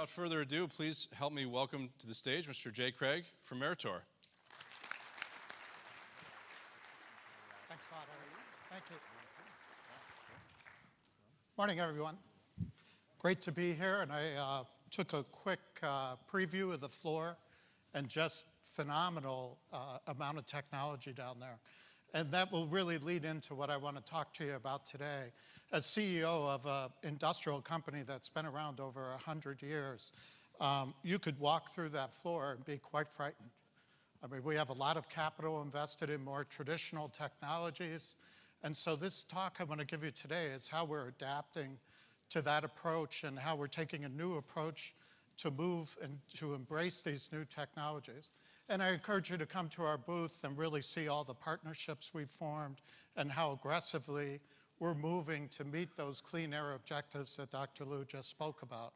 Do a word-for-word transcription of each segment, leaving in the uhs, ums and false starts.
Without further ado, please help me welcome to the stage Mister Jay Craig from Meritor. Thanks a lot, how are you? Thank you. Morning, everyone. Great to be here, and I uh, took a quick uh, preview of the floor and just phenomenal uh, amount of technology down there. And that will really lead into what I want to talk to you about today. As C E O of an industrial company that's been around over one hundred years, um, you could walk through that floor and be quite frightened. I mean, we have a lot of capital invested in more traditional technologies. And so this talk I want to give you today is how we're adapting to that approach and how we're taking a new approach to move and to embrace these new technologies. And I encourage you to come to our booth and really see all the partnerships we've formed and how aggressively we're moving to meet those clean air objectives that Doctor Liu just spoke about.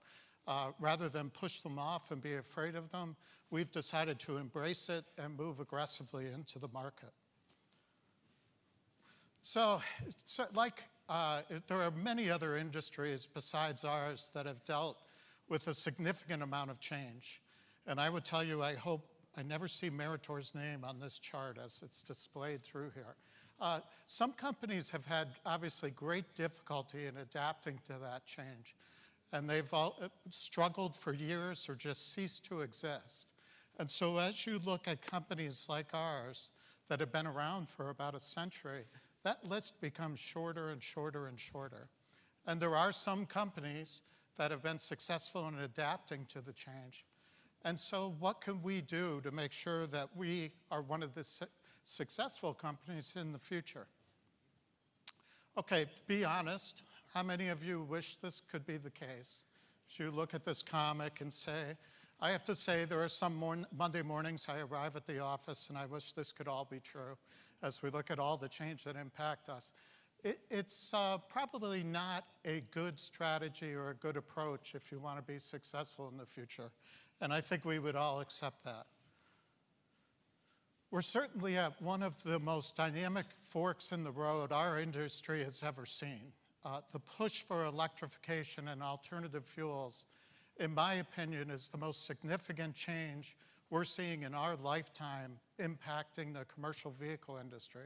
Uh, rather than push them off and be afraid of them, we've decided to embrace it and move aggressively into the market. So, so like uh, there are many other industries besides ours that have dealt with a significant amount of change. And I would tell you, I hope I never see Meritor's name on this chart as it's displayed through here. Uh, some companies have had, obviously, great difficulty in adapting to that change. And they've all struggled for years or just ceased to exist. And so as you look at companies like ours that have been around for about a century, that list becomes shorter and shorter and shorter. And there are some companies that have been successful in adapting to the change. And so what can we do to make sure that we are one of the su- successful companies in the future? Okay, be honest. How many of you wish this could be the case? If you look at this comic and say, I have to say there are some morn- Monday mornings I arrive at the office and I wish this could all be true as we look at all the change that impact us. It, it's uh, probably not a good strategy or a good approach if you want to be successful in the future. And I think we would all accept that. We're certainly at one of the most dynamic forks in the road our industry has ever seen. Uh, the push for electrification and alternative fuels, in my opinion, is the most significant change we're seeing in our lifetime impacting the commercial vehicle industry,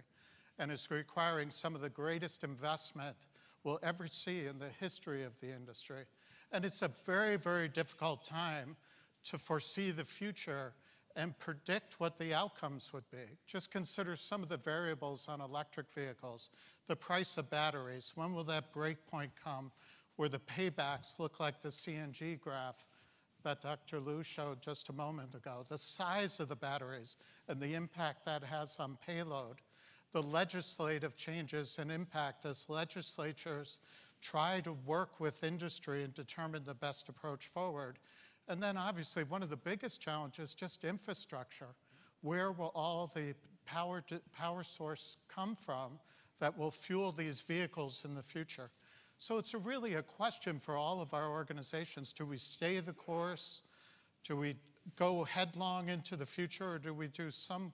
and is requiring some of the greatest investment we'll ever see in the history of the industry. And it's a very, very difficult time to foresee the future and predict what the outcomes would be. Just consider some of the variables on electric vehicles, the price of batteries, when will that break point come where the paybacks look like the C N G graph that Doctor Liu showed just a moment ago, the size of the batteries and the impact that has on payload, the legislative changes and impact as legislatures try to work with industry and determine the best approach forward. And then obviously one of the biggest challenges, just infrastructure. Where will all the power, power source come from that will fuel these vehicles in the future? So it's a really a question for all of our organizations. Do we stay the course? Do we go headlong into the future? Or do we do some,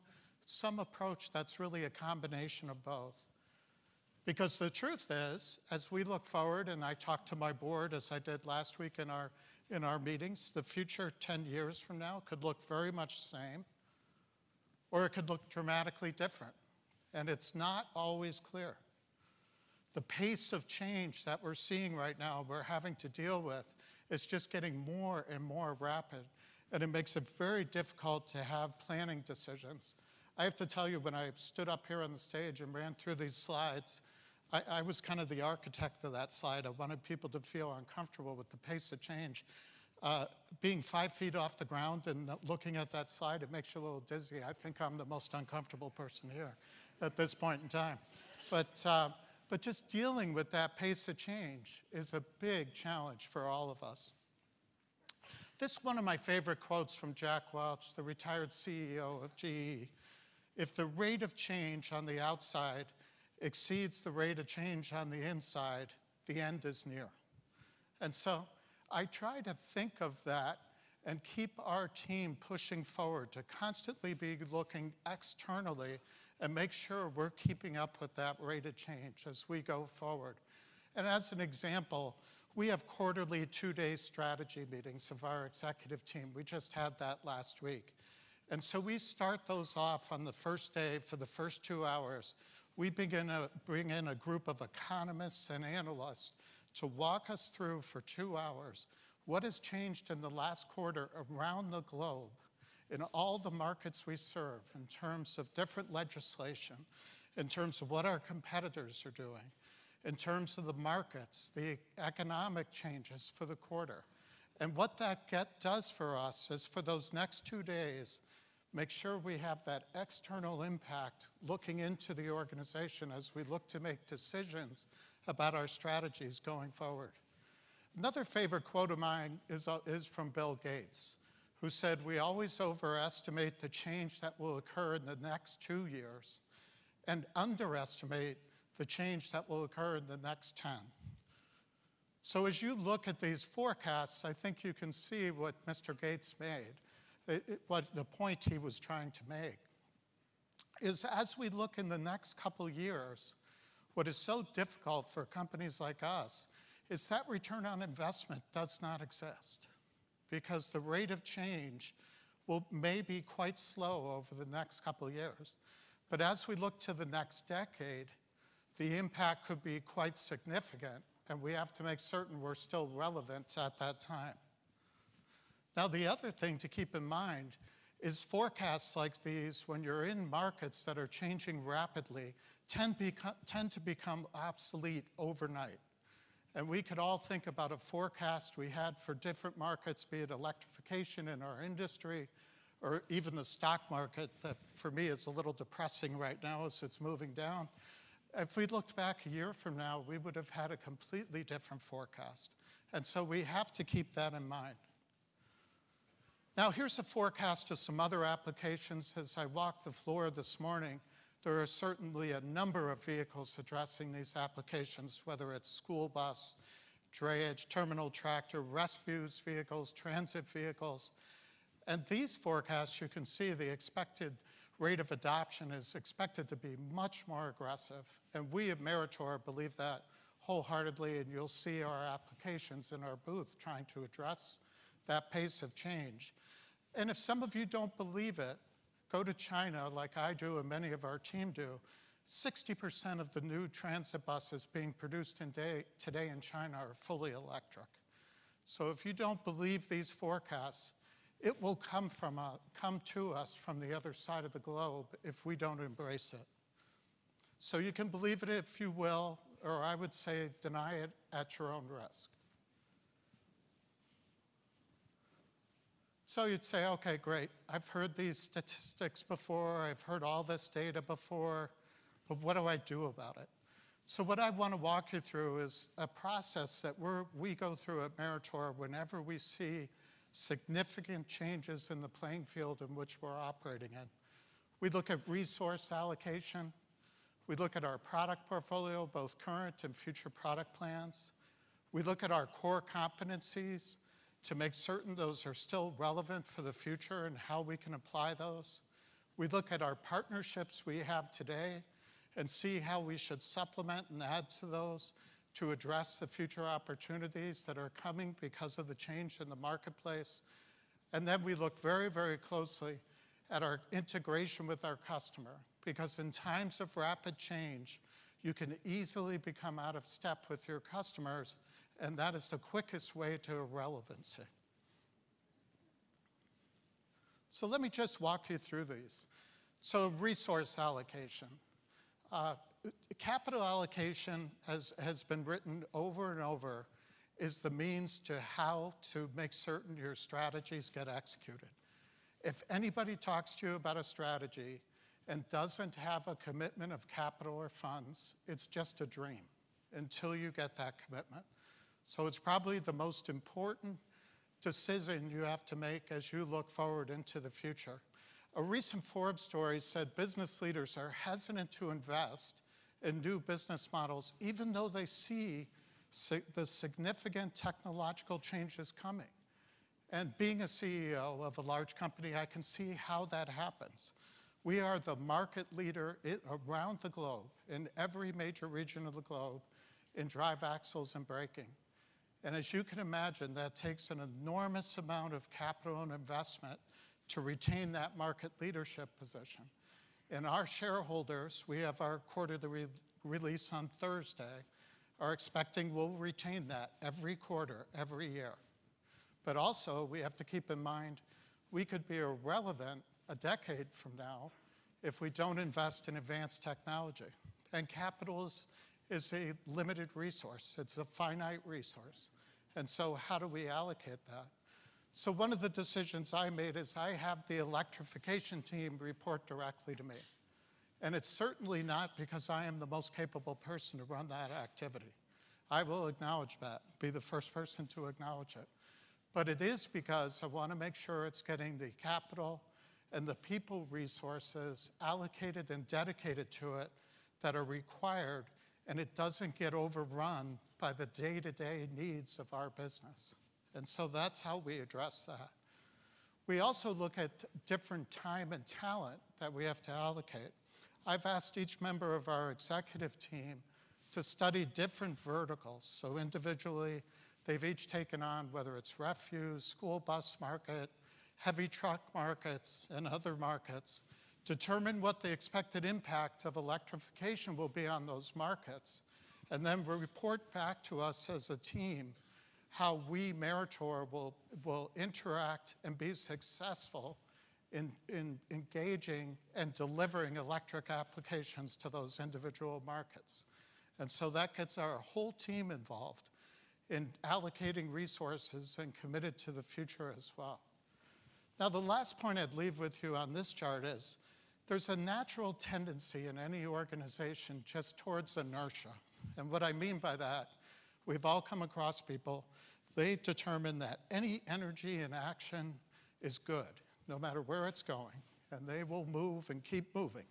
some approach that's really a combination of both? Because the truth is, as we look forward, and I talked to my board as I did last week in our In our meetings, the future ten years from now could look very much the same, or it could look dramatically different. And it's not always clear. The pace of change that we're seeing right now, we're having to deal with, is just getting more and more rapid. And it makes it very difficult to have planning decisions. I have to tell you, when I stood up here on the stage and ran through these slides, I, I was kind of the architect of that slide. I wanted people to feel uncomfortable with the pace of change. Uh, being five feet off the ground and looking at that slide, it makes you a little dizzy. I think I'm the most uncomfortable person here at this point in time. But, uh, but just dealing with that pace of change is a big challenge for all of us. This is one of my favorite quotes from Jack Welch, the retired C E O of G E. If the rate of change on the outside exceeds the rate of change on the inside, the end is near. And so I try to think of that and keep our team pushing forward to constantly be looking externally and make sure we're keeping up with that rate of change as we go forward. And as an example, We have quarterly two-day strategy meetings of our executive team. We just had that last week. And so we start those off on the first day. For the first two hours, we begin to bring in a group of economists and analysts to walk us through for two hours what has changed in the last quarter around the globe in all the markets we serve in terms of different legislation, in terms of what our competitors are doing, in terms of the markets, the economic changes for the quarter. And what that get does for us is, for those next two days, make sure we have that external impact looking into the organization as we look to make decisions about our strategies going forward. Another favorite quote of mine is, uh, is from Bill Gates, who said, "We always overestimate the change that will occur in the next two years and underestimate the change that will occur in the next ten." So as you look at these forecasts, I think you can see what Mister Gates made, it, it, what the point he was trying to make, is as we look in the next couple years, what is so difficult for companies like us is that return on investment does not exist, because the rate of change will may be quite slow over the next couple years. But as we look to the next decade, the impact could be quite significant, and we have to make certain we're still relevant at that time. Now, the other thing to keep in mind is forecasts like these, when you're in markets that are changing rapidly, tend, beco- tend to become obsolete overnight. And we could all think about a forecast we had for different markets, be it electrification in our industry, or even the stock market, that for me is a little depressing right now as it's moving down. If we looked back a year from now, we would have had a completely different forecast. And so we have to keep that in mind. Now, here's a forecast of some other applications. As I walked the floor this morning, there are certainly a number of vehicles addressing these applications, whether it's school bus, drayage, terminal tractor, rescues vehicles, transit vehicles. And these forecasts, you can see the expected rate of adoption is expected to be much more aggressive. And we at Meritor believe that wholeheartedly, and you'll see our applications in our booth trying to address that pace of change. And if some of you don't believe it, go to China like I do and many of our team do. sixty percent of the new transit buses being produced in day, today in China are fully electric. So if you don't believe these forecasts, it will come, from a, come to us from the other side of the globe if we don't embrace it. So you can believe it if you will, or I would say deny it at your own risk. So you'd say, okay, great, I've heard these statistics before, I've heard all this data before, but what do I do about it? So what I want to walk you through is a process that we're, we go through at Meritor whenever we see significant changes in the playing field in which we're operating in. We look at resource allocation. We look at our product portfolio, both current and future product plans. We look at our core competencies to make certain those are still relevant for the future and how we can apply those. We look at our partnerships we have today and see how we should supplement and add to those to address the future opportunities that are coming because of the change in the marketplace. And then we look very, very closely at our integration with our customer, because in times of rapid change, you can easily become out of step with your customers, and that is the quickest way to irrelevancy. So let me just walk you through these. So resource allocation. Uh, Capital allocation, as has been written over and over, is the means to how to make certain your strategies get executed. If anybody talks to you about a strategy and doesn't have a commitment of capital or funds, it's just a dream until you get that commitment. So it's probably the most important decision you have to make as you look forward into the future. A recent Forbes story said business leaders are hesitant to invest and new business models, even though they see the significant technological changes coming. And being a C E O of a large company, I can see how that happens. We are the market leader around the globe, in every major region of the globe, in drive axles and braking. And as you can imagine, that takes an enormous amount of capital and investment to retain that market leadership position. And our shareholders, we have our quarterly re release on Thursday, are expecting we'll retain that every quarter, every year. But also, we have to keep in mind, we could be irrelevant a decade from now if we don't invest in advanced technology. And capital is, is a limited resource. It's a finite resource. And so how do we allocate that? So one of the decisions I made is I have the electrification team report directly to me. And it's certainly not because I am the most capable person to run that activity. I will acknowledge that, be the first person to acknowledge it. But it is because I want to make sure it's getting the capital and the people resources allocated and dedicated to it that are required, and it doesn't get overrun by the day-to-day needs of our business. And so that's how we address that. We also look at different time and talent that we have to allocate. I've asked each member of our executive team to study different verticals. So individually, they've each taken on, whether it's refuse, school bus market, heavy truck markets, and other markets, determine what the expected impact of electrification will be on those markets, and then report back to us as a team how we, Meritor, will, will interact and be successful in, in engaging and delivering electric applications to those individual markets. And so that gets our whole team involved in allocating resources and committed to the future as well. Now, the last point I'd leave with you on this chart is there's a natural tendency in any organization just towards inertia. And what I mean by that, we've all come across people, they determine that any energy in action is good, no matter where it's going, and they will move and keep moving.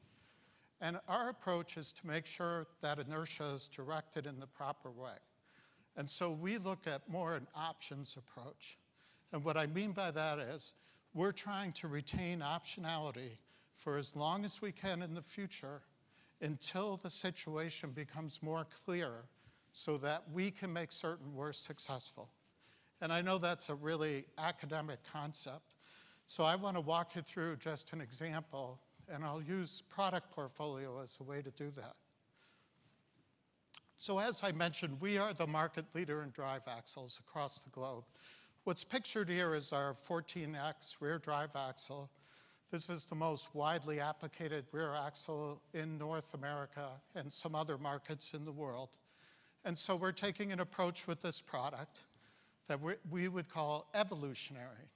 And our approach is to make sure that inertia is directed in the proper way. And so we look at more an options approach. And what I mean by that is we're trying to retain optionality for as long as we can in the future until the situation becomes more clear, so that we can make certain we're successful. And I know that's a really academic concept, so I want to walk you through just an example, and I'll use product portfolio as a way to do that. So as I mentioned, we are the market leader in drive axles across the globe. What's pictured here is our fourteen X rear drive axle. This is the most widely applicated rear axle in North America and some other markets in the world. And so we're taking an approach with this product that we would call evolutionary.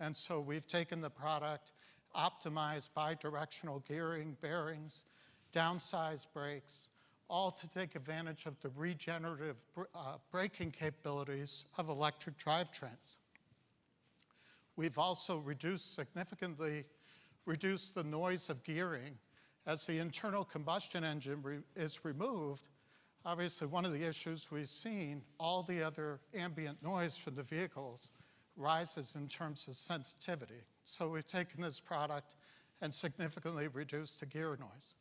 And so we've taken the product, optimized bidirectional gearing, bearings, downsized brakes, all to take advantage of the regenerative uh, braking capabilities of electric drivetrains. We've also reduced significantly, reduced the noise of gearing. As the internal combustion engine re is removed, obviously, one of the issues we've seen, all the other ambient noise from the vehicles rises in terms of sensitivity. So we've taken this product and significantly reduced the gear noise.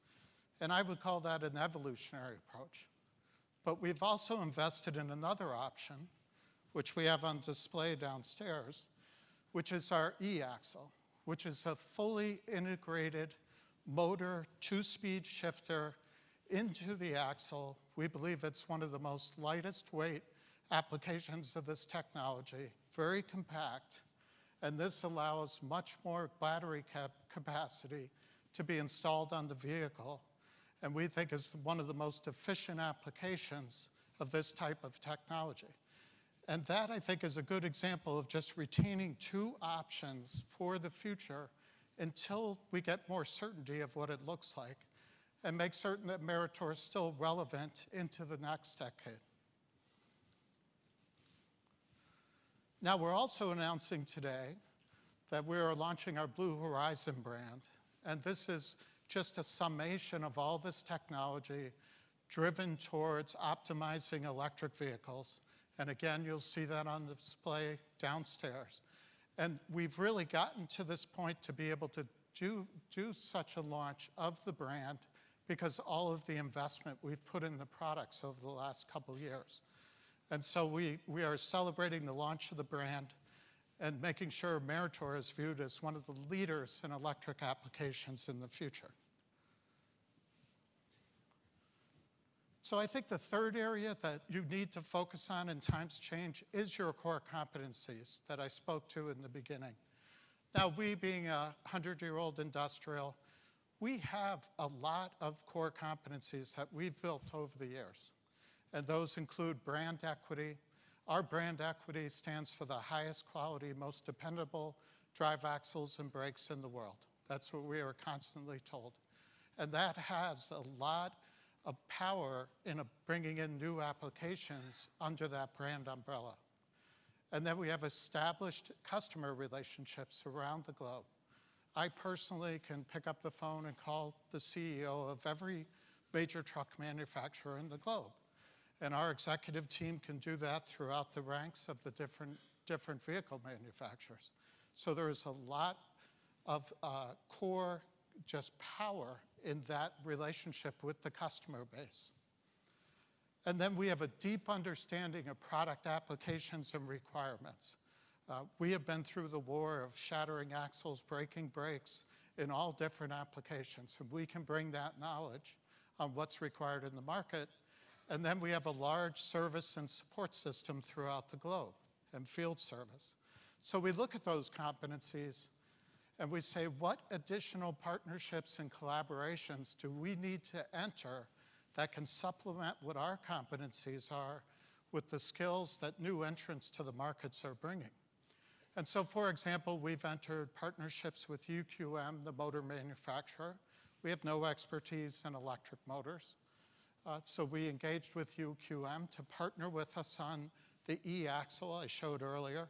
And I would call that an evolutionary approach. But we've also invested in another option, which we have on display downstairs, which is our e-axle, which is a fully integrated motor two-speed shifter into the axle. We believe it's one of the most lightest weight applications of this technology, very compact, and this allows much more battery cap capacity to be installed on the vehicle, and we think is one of the most efficient applications of this type of technology. And that, I think, is a good example of just retaining two options for the future until we get more certainty of what it looks like, and make certain that Meritor is still relevant into the next decade. Now, we're also announcing today that we are launching our Blue Horizon brand, and this is just a summation of all this technology driven towards optimizing electric vehicles. And again, you'll see that on the display downstairs. And we've really gotten to this point to be able to do, do such a launch of the brand because all of the investment we've put in the products over the last couple years. And so we, we are celebrating the launch of the brand and making sure Meritor is viewed as one of the leaders in electric applications in the future. So I think the third area that you need to focus on in times change is your core competencies that I spoke to in the beginning. Now, we being a hundred-year-old industrial, we have a lot of core competencies that we've built over the years. And those include brand equity. Our brand equity stands for the highest quality, most dependable drive axles and brakes in the world. That's what we are constantly told. And that has a lot of power in bringing in new applications under that brand umbrella. And then we have established customer relationships around the globe. I personally can pick up the phone and call the C E O of every major truck manufacturer in the globe. And our executive team can do that throughout the ranks of the different, different vehicle manufacturers. So there is a lot of uh, core just power in that relationship with the customer base. And then we have a deep understanding of product applications and requirements. Uh, we have been through the war of shattering axles, breaking brakes in all different applications, and we can bring that knowledge on what's required in the market. And then we have a large service and support system throughout the globe and field service. So we look at those competencies and we say, what additional partnerships and collaborations do we need to enter that can supplement what our competencies are with the skills that new entrants to the markets are bringing? And so, for example, we've entered partnerships with U Q M, the motor manufacturer. We have no expertise in electric motors. Uh, so we engaged with U Q M to partner with us on the e-axle I showed earlier.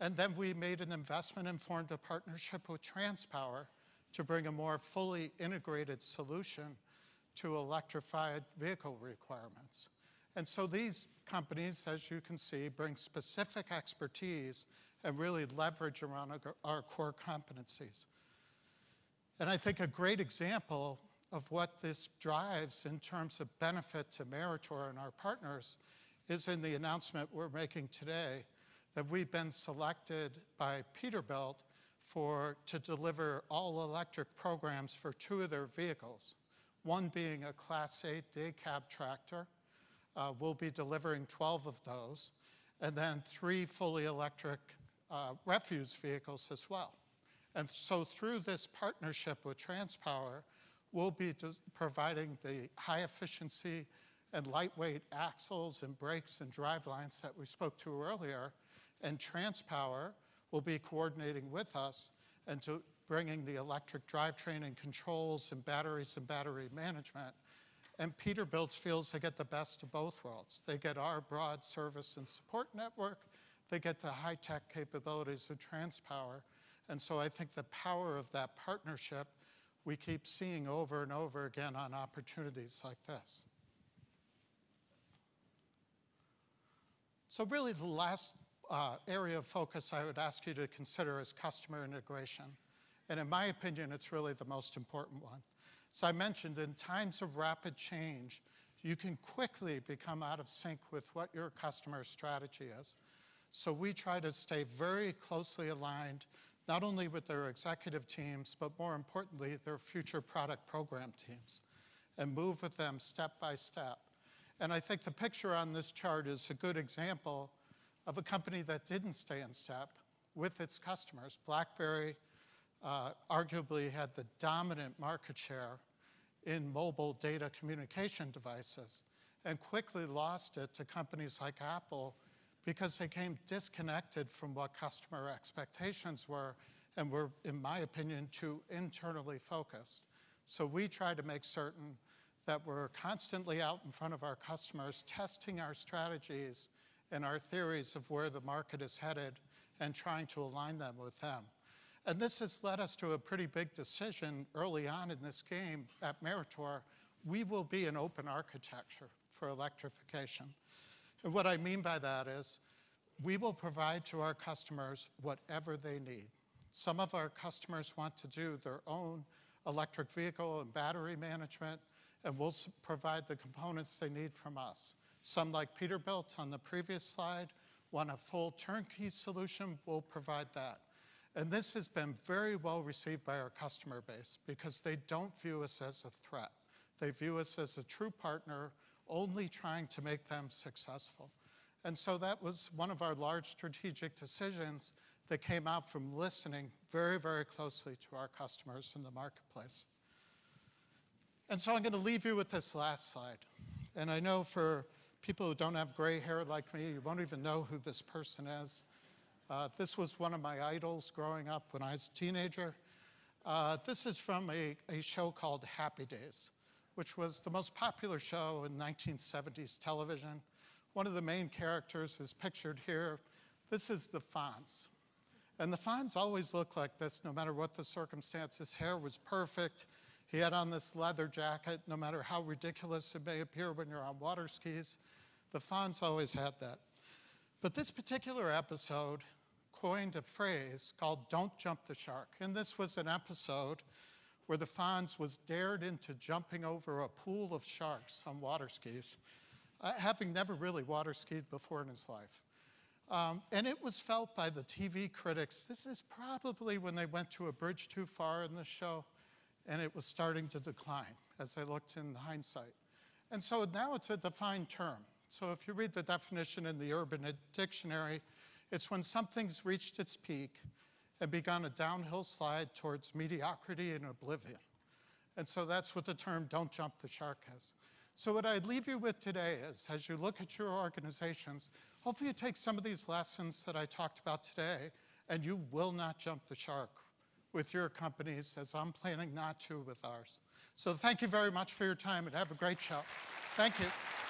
And then we made an investment and formed a partnership with Transpower to bring a more fully integrated solution to electrified vehicle requirements. And so these companies, as you can see, bring specific expertise and really leverage around our core competencies. And I think a great example of what this drives in terms of benefit to Meritor and our partners is in the announcement we're making today that we've been selected by Peterbilt for, to deliver all-electric programs for two of their vehicles, one being a Class eight day cab tractor. Uh, we'll be delivering twelve of those, and then three fully electric uh, refuse vehicles as well. And so through this partnership with Transpower, we'll be providing the high efficiency and lightweight axles and brakes and drivelines that we spoke to earlier. And Transpower will be coordinating with us and to bringing the electric drivetrain and controls and batteries and battery management. And Peterbilt feels they get the best of both worlds. They get our broad service and support network. They get the high-tech capabilities of Transpower. And so I think the power of that partnership we keep seeing over and over again on opportunities like this. So really the last uh, area of focus I would ask you to consider is customer integration. And in my opinion, it's really the most important one. As I mentioned, in times of rapid change, you can quickly become out of sync with what your customer strategy is. So we try to stay very closely aligned not only with their executive teams, but more importantly, their future product program teams, and move with them step by step. And I think the picture on this chart is a good example of a company that didn't stay in step with its customers. BlackBerry uh, arguably had the dominant market share in mobile data communication devices and quickly lost it to companies like Apple, because they came disconnected from what customer expectations were and were, in my opinion, too internally focused. So we try to make certain that we're constantly out in front of our customers, testing our strategies and our theories of where the market is headed and trying to align them with them. And this has led us to a pretty big decision early on in this game at Meritor. We will be an open architecture for electrification. And what I mean by that is we will provide to our customers whatever they need. Some of our customers want to do their own electric vehicle and battery management, and we'll provide the components they need from us. Some, like Peterbilt on the previous slide, want a full turnkey solution. We'll provide that. And this has been very well received by our customer base because they don't view us as a threat. They view us as a true partner, only trying to make them successful. And so that was one of our large strategic decisions that came out from listening very, very closely to our customers in the marketplace. And so I'm going to leave you with this last slide. And I know for people who don't have gray hair like me, you won't even know who this person is. Uh, this was one of my idols growing up when I was a teenager. Uh, this is from a, a show called Happy Days, which was the most popular show in nineteen seventies television. One of the main characters is pictured here. This is the Fonz. And the Fonz always looked like this, no matter what the circumstance. His hair was perfect. He had on this leather jacket, no matter how ridiculous it may appear when you're on water skis. The Fonz always had that. But this particular episode coined a phrase called "Don't Jump the Shark." And this was an episode where the Fonz was dared into jumping over a pool of sharks on water skis, Uh, having never really water skied before in his life. Um, and it was felt by the T V critics, this is probably when they went to a bridge too far in the show, and it was starting to decline as they looked in hindsight. And so now it's a defined term. So if you read the definition in the Urban Dictionary, it's when something's reached its peak and begun a downhill slide towards mediocrity and oblivion. And so that's what the term "don't jump the shark" is. So what I'd leave you with today is, as you look at your organizations, hopefully you take some of these lessons that I talked about today, and you will not jump the shark with your companies, as I'm planning not to with ours. So thank you very much for your time, and have a great show. Thank you.